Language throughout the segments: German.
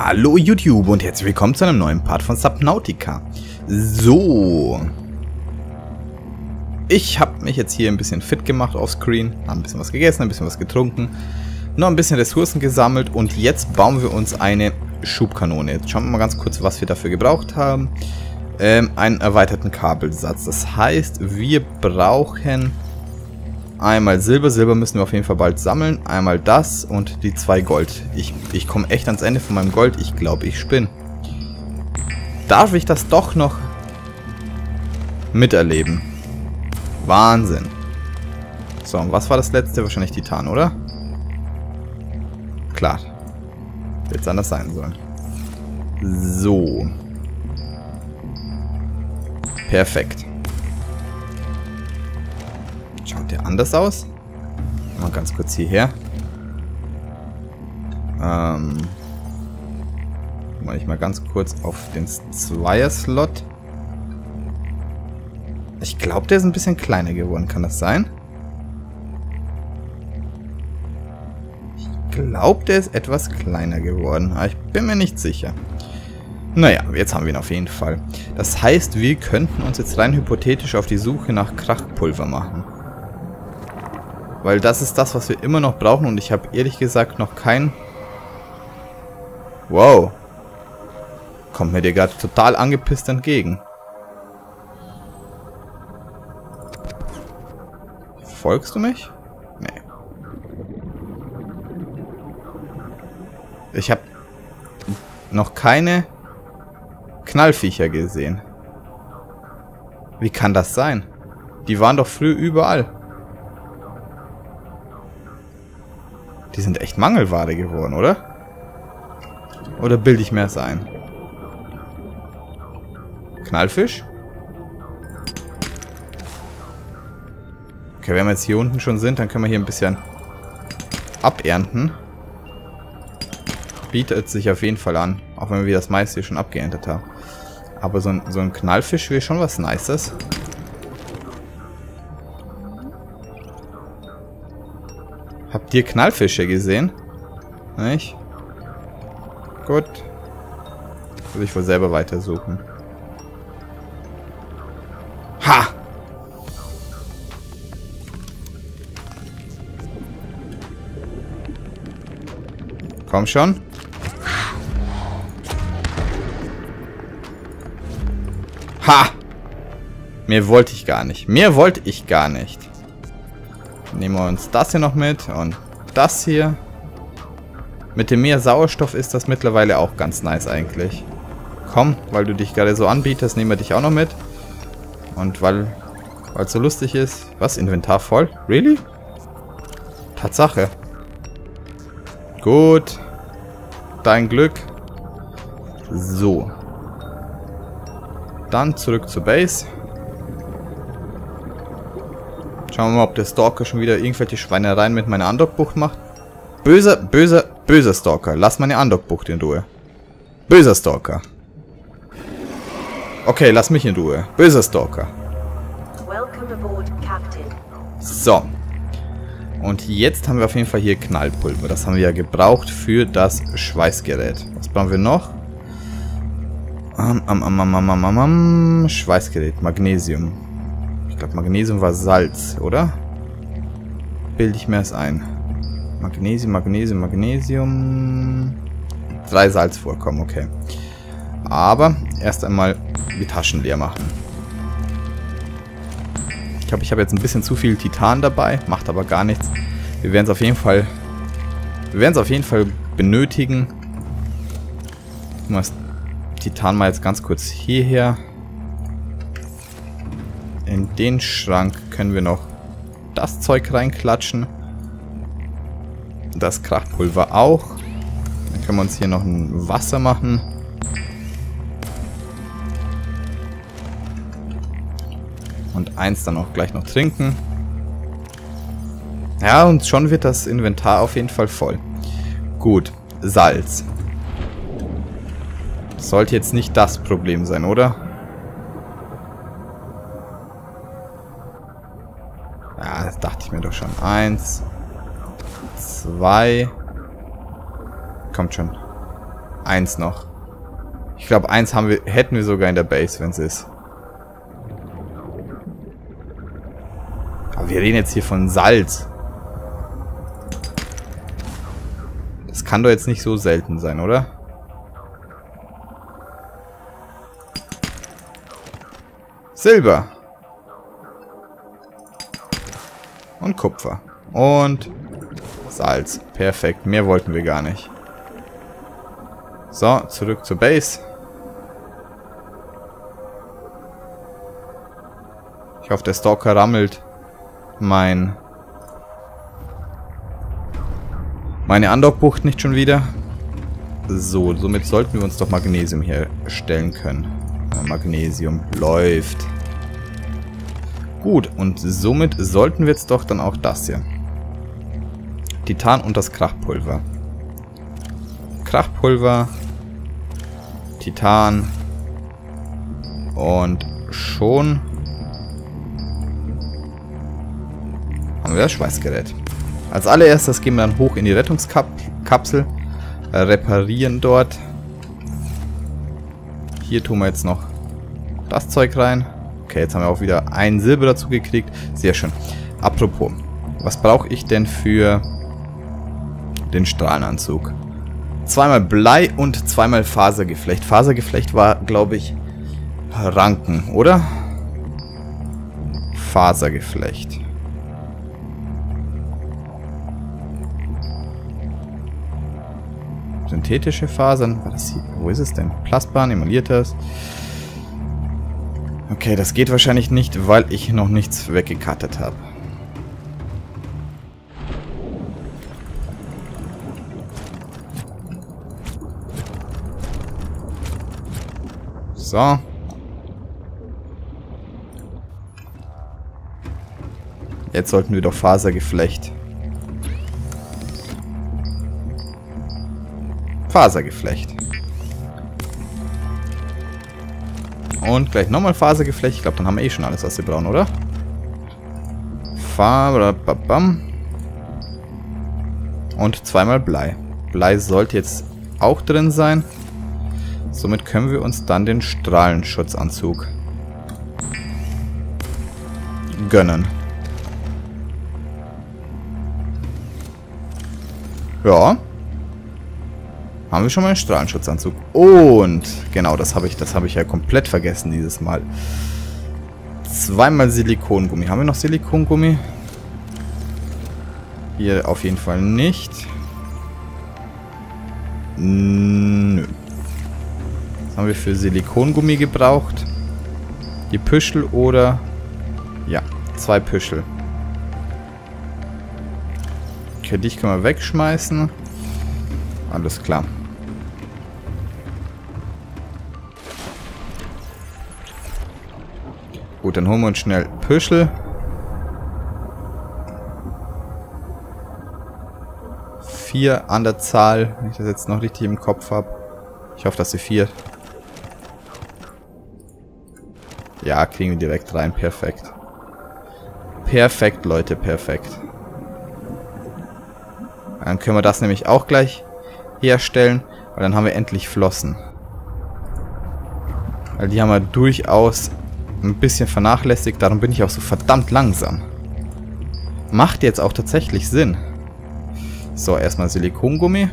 Hallo YouTube und herzlich willkommen zu einem neuen Part von Subnautica. So. Ich habe mich jetzt hier ein bisschen fit gemacht offscreen, habe ein bisschen was gegessen, ein bisschen was getrunken, noch ein bisschen Ressourcen gesammelt und jetzt bauen wir uns eine Schubkanone. Jetzt schauen wir mal ganz kurz, was wir dafür gebraucht haben. Einen erweiterten Kabelsatz. Das heißt, wir brauchen einmal Silber. Silber müssen wir auf jeden Fall bald sammeln. Einmal das und die 2 Gold. Ich komme echt ans Ende von meinem Gold. Ich glaube, ich spinne. Darf ich das doch noch miterleben? Wahnsinn. So, und was war das letzte? Wahrscheinlich Titan, oder? Klar. Hätte es anders sein sollen. So. Perfekt. Schaut der anders aus? Mal ganz kurz hierher. Mach ich mal ganz kurz auf den Zweier-Slot. Ich glaube, der ist ein bisschen kleiner geworden. Kann das sein? Ich glaube, der ist etwas kleiner geworden. Aber ich bin mir nicht sicher. Naja, jetzt haben wir ihn auf jeden Fall. Das heißt, wir könnten uns jetzt rein hypothetisch auf die Suche nach Krachpulver machen. Weil das ist das, was wir immer noch brauchen. Und ich habe ehrlich gesagt noch kein... Wow. Kommt mir der gerade total angepisst entgegen. Folgst du mich? Nee. Ich habe noch keine Knallviecher gesehen. Wie kann das sein? Die waren doch früh überall. Die sind echt Mangelware geworden, oder? Oder bilde ich mir das ein? Knallfisch? Okay, wenn wir jetzt hier unten schon sind, dann können wir hier ein bisschen abernten. Bietet sich auf jeden Fall an. Auch wenn wir das meiste hier schon abgeerntet haben. Aber so ein Knallfisch wäre schon was Nices. Habt ihr Knallfische gesehen? Nicht? Gut. Würde ich wohl selber weitersuchen. Ha! Komm schon. Ha! Mehr wollte ich gar nicht. Mehr wollte ich gar nicht. Nehmen wir uns das hier noch mit und das hier. Mit dem mehr Sauerstoff ist das mittlerweile auch ganz nice eigentlich. Komm, weil du dich gerade so anbietest, nehmen wir dich auch noch mit. Und weil es so lustig ist. Was? Inventar voll? Really? Tatsache. Gut. Dein Glück. So. Dann zurück zur Base. Schauen wir mal, ob der Stalker schon wieder irgendwelche Schweinereien mit meiner Andockbucht macht. Böser, böser, böser Stalker. Lass meine Andockbucht in Ruhe. Böser Stalker. Okay, lass mich in Ruhe. Böser Stalker. So. Und jetzt haben wir auf jeden Fall hier Knallpulver. Das haben wir ja gebraucht für das Schweißgerät. Was brauchen wir noch? Schweißgerät. Magnesium. Ich glaube, Magnesium war Salz, oder? Bilde ich mir das ein. Magnesium. 3 Salzvorkommen, okay. Aber erst einmal die Taschen leer machen. Ich glaube, ich habe jetzt ein bisschen zu viel Titan dabei, macht aber gar nichts. Wir werden es auf jeden Fall benötigen. Guck mal, das Titan mal jetzt ganz kurz hierher. In den Schrank können wir noch das Zeug reinklatschen. Das Krachpulver auch. Dann können wir uns hier noch ein Wasser machen. Und eins dann auch gleich noch trinken. Ja, und schon wird das Inventar auf jeden Fall voll. Gut, Salz. Das sollte jetzt nicht das Problem sein, oder? Ja, das dachte ich mir doch schon. 1, 2. Kommt schon. eins noch. Ich glaube, eins haben wir, hätten wir sogar in der Base, wenn es ist. Aber wir reden jetzt hier von Salz. Das kann doch jetzt nicht so selten sein, oder? Silber. Und Kupfer. Und Salz. Perfekt. Mehr wollten wir gar nicht. So, zurück zur Base. Ich hoffe, der Stalker rammelt meine Andockbucht nicht schon wieder. So, somit sollten wir uns doch Magnesium hier stellen können. Magnesium läuft. Gut, und somit sollten wir jetzt doch dann auch das hier. Titan und das Krachpulver. Krachpulver, Titan und schon haben wir das Schweißgerät. Als allererstes gehen wir dann hoch in die Rettungskapsel, reparieren dort. Hier tun wir jetzt noch das Zeug rein. Okay, jetzt haben wir auch wieder ein Silber dazu gekriegt. Sehr schön. Apropos, was brauche ich denn für den Strahlenanzug? Zweimal Blei und zweimal Fasergeflecht. Fasergeflecht war, glaube ich, Ranken, oder? Fasergeflecht. Synthetische Fasern. Was hier? Wo ist es denn? Plasban, emuliertes. Okay, das geht wahrscheinlich nicht, weil ich noch nichts weggekattet habe. So. Jetzt sollten wir doch Fasergeflecht. Fasergeflecht. Und gleich nochmal Fasergeflecht. Ich glaube, dann haben wir eh schon alles, was wir brauchen, oder? Fabrababam. Und zweimal Blei. Blei sollte jetzt auch drin sein. Somit können wir uns dann den Strahlenschutzanzug gönnen. Ja. Haben wir schon mal einen Strahlenschutzanzug. Und, genau, das habe ich ja komplett vergessen dieses Mal. Zweimal Silikongummi. Haben wir noch Silikongummi? Hier auf jeden Fall nicht. Nö. Haben wir für Silikongummi gebraucht? Die Püschel oder... Ja, 2 Püschel. Okay, dich können wir wegschmeißen. Alles klar. Gut, dann holen wir uns schnell Püschel. Vier an der Zahl, wenn ich das jetzt noch richtig im Kopf habe. Ich hoffe, dass sie 4... Ja, kriegen wir direkt rein. Perfekt. Perfekt, Leute. Perfekt. Dann können wir das nämlich auch gleich herstellen. Weil dann haben wir endlich Flossen. Weil die haben wir durchaus ein bisschen vernachlässigt. Darum bin ich auch so verdammt langsam. Macht jetzt auch tatsächlich Sinn. So, erstmal Silikongummi.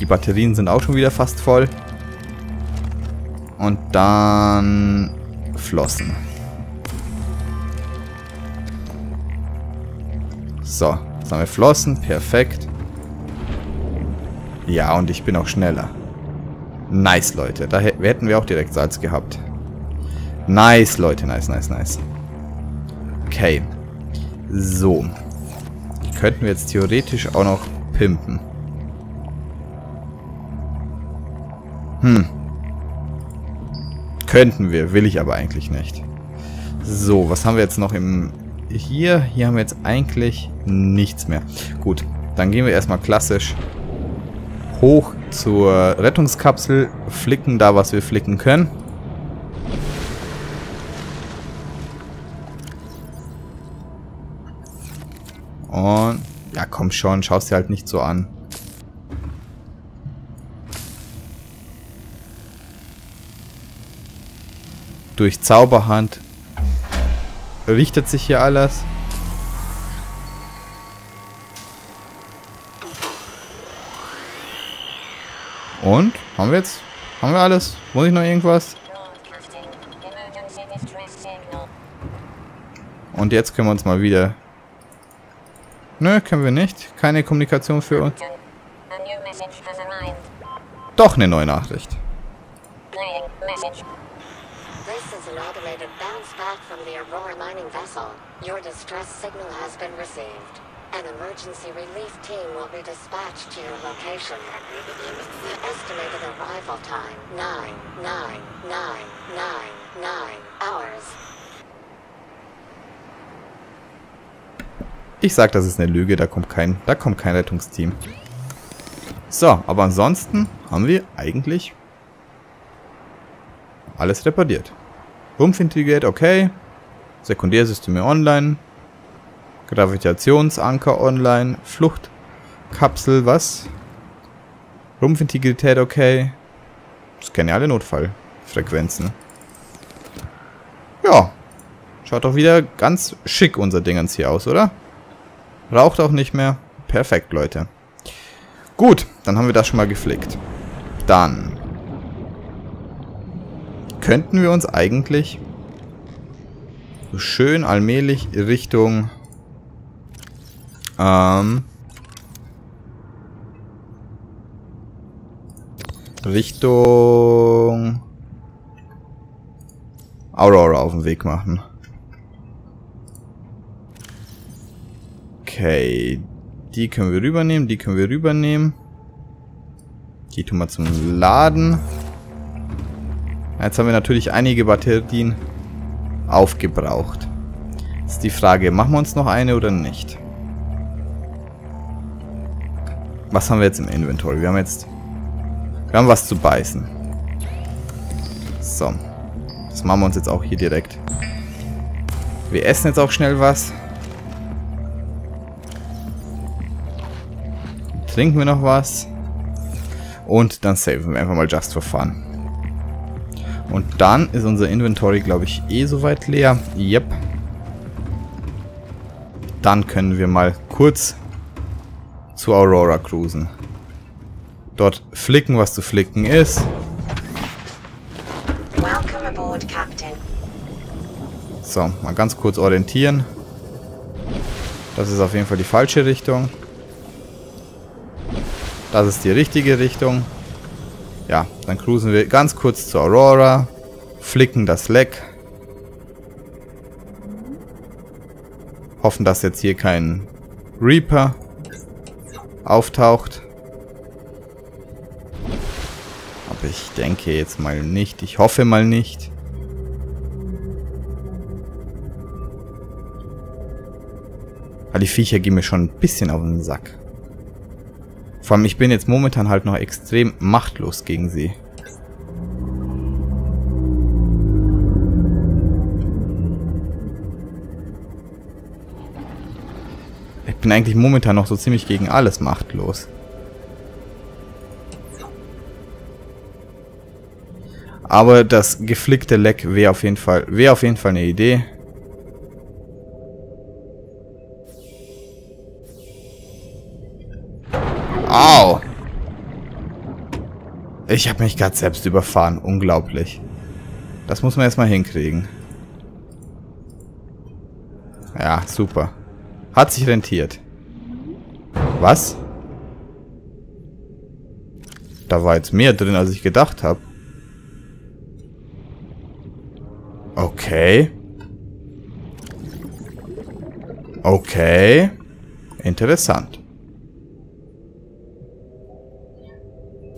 Die Batterien sind auch schon wieder fast voll. Und dann Flossen. So, jetzt haben wir Flossen. Perfekt. Ja, und ich bin auch schneller. Nice, Leute. Da hätten wir auch direkt Salz gehabt. Nice, Leute. Nice, nice, nice. Okay. So. Könnten wir jetzt theoretisch auch noch pimpen. Könnten wir, will ich aber eigentlich nicht. So, was haben wir jetzt noch im... Hier haben wir jetzt eigentlich nichts mehr. Gut, dann gehen wir erstmal klassisch hoch zur Rettungskapsel, flicken da, was wir flicken können. Und, ja komm schon, schau es dir halt nicht so an. durch Zauberhand richtet sich hier alles. Und? Haben wir jetzt? Haben wir alles? Muss ich noch irgendwas? Und jetzt können wir uns mal wieder... Nö, können wir nicht. Keine Kommunikation für uns. Doch eine neue Nachricht. Ich sag, das ist eine Lüge, da kommt kein Rettungsteam. So, aber ansonsten haben wir eigentlich alles repariert. Rumpf integriert, okay. Sekundärsysteme online. Gravitationsanker online. Fluchtkapsel, was? Rumpfintegrität, okay. Das kennen ja alle Notfallfrequenzen. Ja. Schaut doch wieder ganz schick unser Dingens hier aus, oder? Raucht auch nicht mehr. Perfekt, Leute. Gut, dann haben wir das schon mal geflickt. Dann könnten wir uns eigentlich so schön allmählich Richtung Richtung Aurora auf den Weg machen. Okay, die können wir rübernehmen, die können wir rübernehmen. Die tun wir zum Laden. Jetzt haben wir natürlich einige Batterien aufgebraucht. Jetzt ist die Frage, machen wir uns noch eine oder nicht? Was haben wir jetzt im Inventory? Wir haben was zu beißen. So. Das machen wir uns jetzt auch hier direkt. Wir essen jetzt auch schnell was. Trinken wir noch was. Und dann saven wir einfach mal just for fun. Und dann ist unser Inventory, glaube ich, eh soweit leer. Yep. Dann können wir mal kurz zu Aurora cruisen. Dort flicken, was zu flicken ist. So, mal ganz kurz orientieren. Das ist auf jeden Fall die falsche Richtung. Das ist die richtige Richtung. Ja, dann cruisen wir ganz kurz zur Aurora. Flicken das Leck. Hoffen, dass jetzt hier kein Reaper auftaucht. Aber ich denke jetzt mal nicht. Ich hoffe mal nicht. Weil die Viecher gehen mir schon ein bisschen auf den Sack. Vor allem, ich bin jetzt momentan halt noch extrem machtlos gegen sie. Ich bin eigentlich momentan noch so ziemlich gegen alles machtlos. Aber das geflickte Leck wäre auf jeden Fall eine Idee. Au! Ich habe mich gerade selbst überfahren. Unglaublich. Das muss man erstmal hinkriegen. Ja, super. Hat sich rentiert. Was? Da war jetzt mehr drin, als ich gedacht habe. Okay. Okay. Interessant.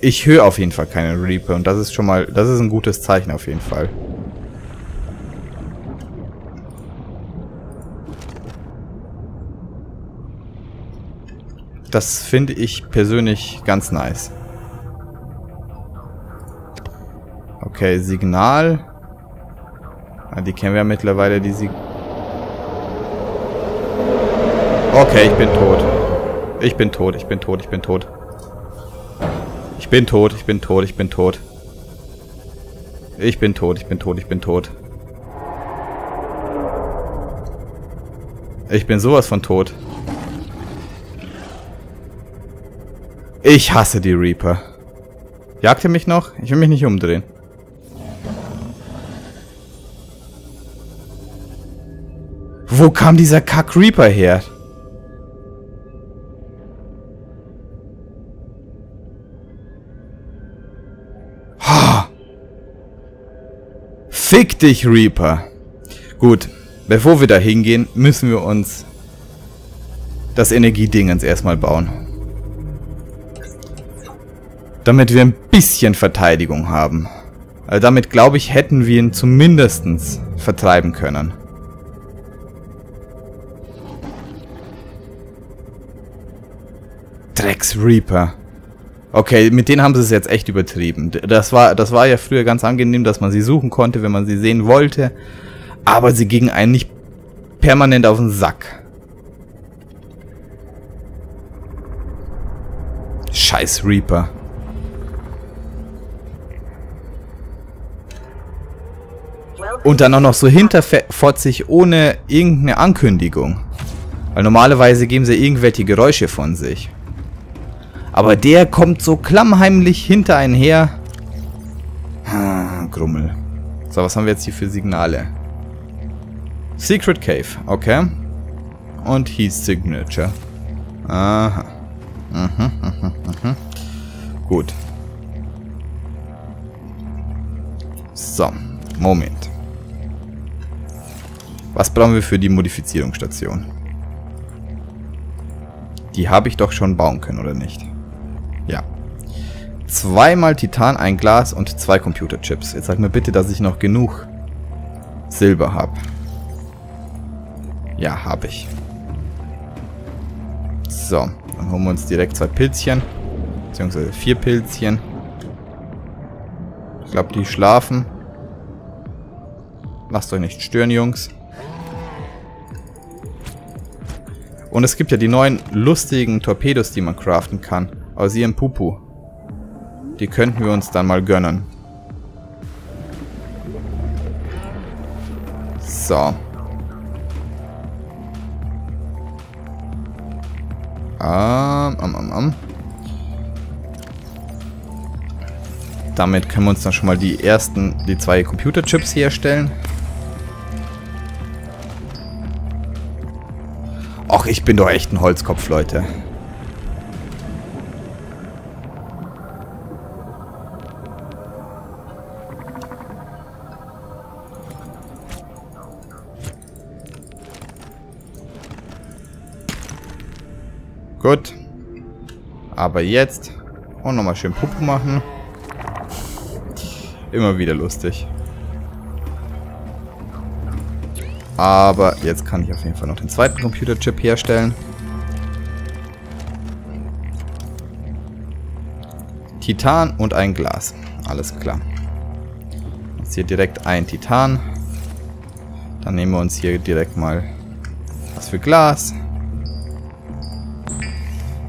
Ich höre auf jeden Fall keinen Reaper und das ist schon mal, das ist ein gutes Zeichen auf jeden Fall. Das finde ich persönlich ganz nice. Okay, Signal. Die kennen wir ja mittlerweile, die Signal. Okay, ich bin tot. Ich bin tot. Ich bin tot. Ich bin sowas von tot. Ich hasse die Reaper. Jagt ihr mich noch? Ich will mich nicht umdrehen. Wo kam dieser Kack-Reaper her? Ha! Fick dich, Reaper! Gut, bevor wir da hingehen, müssen wir uns das Energiedingens erstmal bauen. Damit wir ein bisschen Verteidigung haben. Also damit, glaube ich, hätten wir ihn zumindest vertreiben können. Drecks Reaper. Okay, mit denen haben sie es jetzt echt übertrieben. Das war ja früher ganz angenehm, dass man sie suchen konnte, wenn man sie sehen wollte. Aber sie gingen einen nicht permanent auf den Sack. Scheiß Reaper. Und dann auch noch so hinterfotzig ohne irgendeine Ankündigung. Weil normalerweise geben sie irgendwelche Geräusche von sich. Aber der kommt so klammheimlich hinter einen her. Grummel. So, was haben wir jetzt hier für Signale? Secret Cave, okay. Und Heat Signature. Aha. Gut. So, Moment. Was brauchen wir für die Modifizierungsstation? Die habe ich doch schon bauen können, oder nicht? Ja. 2 mal Titan, 1 Glas und 2 Computerchips. Jetzt sag mir bitte, dass ich noch genug Silber habe. Ja, habe ich. So, dann holen wir uns direkt 2 Pilzchen. Beziehungsweise 4 Pilzchen. Ich glaube, die schlafen. Lasst euch nicht stören, Jungs. Und es gibt ja die neuen lustigen Torpedos, die man craften kann. Aus ihrem Pupu. Die könnten wir uns dann mal gönnen. So. Damit können wir uns dann schon mal die 2 Computerchips herstellen. Och, ich bin doch echt ein Holzkopf, Leute. Gut. Aber jetzt. Und nochmal schön Pupu machen. Immer wieder lustig. Aber jetzt kann ich auf jeden Fall noch den 2. Computerchip herstellen. Titan und 1 Glas. Alles klar. Jetzt hier direkt ein Titan. Dann nehmen wir uns hier direkt mal was für Glas.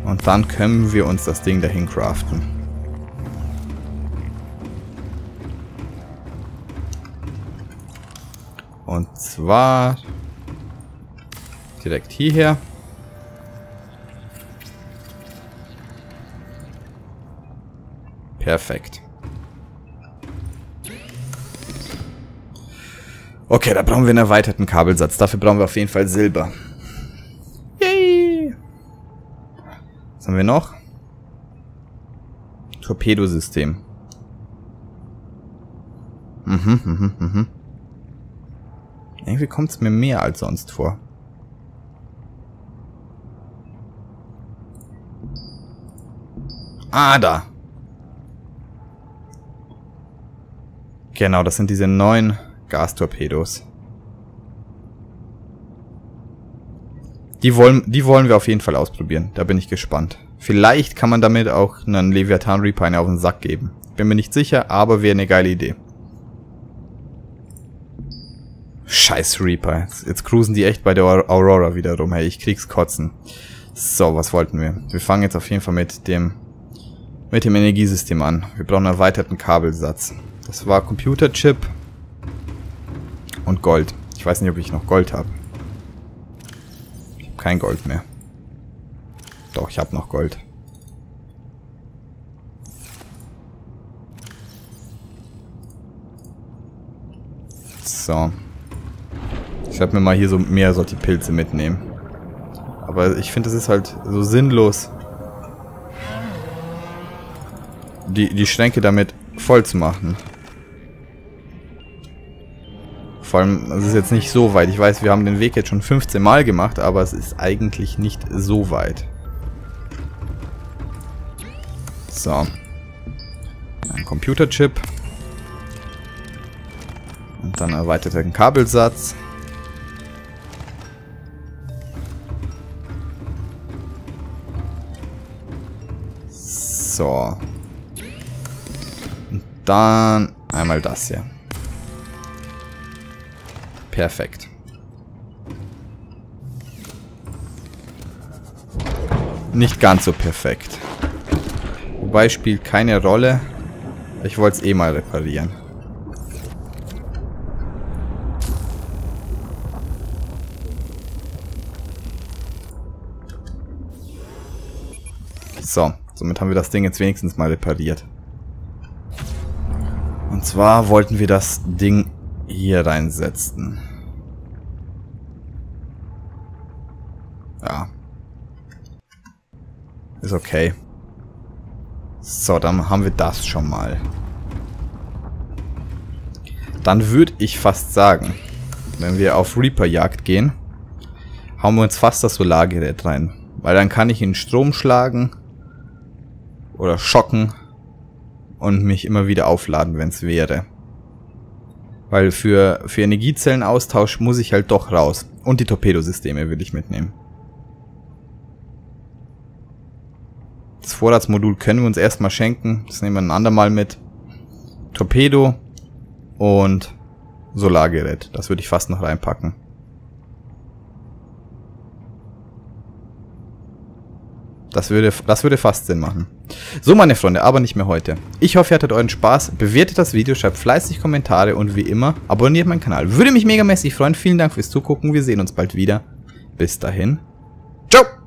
Und dann können wir uns das Ding dahin craften. Und zwar direkt hierher. Perfekt. Okay, da brauchen wir einen erweiterten Kabelsatz. Dafür brauchen wir auf jeden Fall Silber. Yay! Was haben wir noch? Torpedosystem. Irgendwie kommt es mir mehr als sonst vor. Ah, da. Genau, das sind diese neuen Gastorpedos. Die wollen wir auf jeden Fall ausprobieren. Da bin ich gespannt. Vielleicht kann man damit auch einen Leviathan Reaper auf den Sack geben. Bin mir nicht sicher, aber wäre eine geile Idee. Scheiß Reaper. Jetzt cruisen die echt bei der Aurora wieder rum. Hey, ich krieg's kotzen. So, was wollten wir? Wir fangen jetzt auf jeden Fall mit dem Energiesystem an. Wir brauchen einen erweiterten Kabelsatz. Das war Computerchip und Gold. Ich weiß nicht, ob ich noch Gold habe. kein Gold mehr. Doch, ich habe noch Gold. So. Ich werde mir mal hier so mehr solche Pilze mitnehmen. Aber ich finde, das ist halt so sinnlos, die Schränke damit voll zu machen. Vor allem, es ist jetzt nicht so weit. Ich weiß, wir haben den Weg jetzt schon 15 Mal gemacht, aber es ist eigentlich nicht so weit. So. Ein Computerchip. Und dann erweiterter Kabelsatz. So. Und dann einmal das hier. Perfekt. Nicht ganz so perfekt. Wobei, spielt keine Rolle. Ich wollte es eh mal reparieren. So, somit haben wir das Ding jetzt wenigstens mal repariert. Und zwar wollten wir das Ding hier reinsetzen. Ja. Ist okay. So, dann haben wir das schon mal. Dann würde ich fast sagen, wenn wir auf Reaper-Jagd gehen, hauen wir uns fast das Solargerät rein. Weil dann kann ich in Strom schlagen oder schocken und mich immer wieder aufladen, wenn es wäre. Weil für Energiezellenaustausch muss ich halt doch raus. Und die Torpedosysteme will ich mitnehmen. Das Vorratsmodul können wir uns erstmal schenken. Das nehmen wir ein andermal mit. Torpedo und Solargerät. Das würde ich fast noch reinpacken. Das würde fast Sinn machen. So, meine Freunde, aber nicht mehr heute. Ich hoffe, ihr hattet euren Spaß. Bewertet das Video, schreibt fleißig Kommentare und wie immer, abonniert meinen Kanal. Würde mich megamäßig freuen. Vielen Dank fürs Zugucken. Wir sehen uns bald wieder. Bis dahin. Ciao!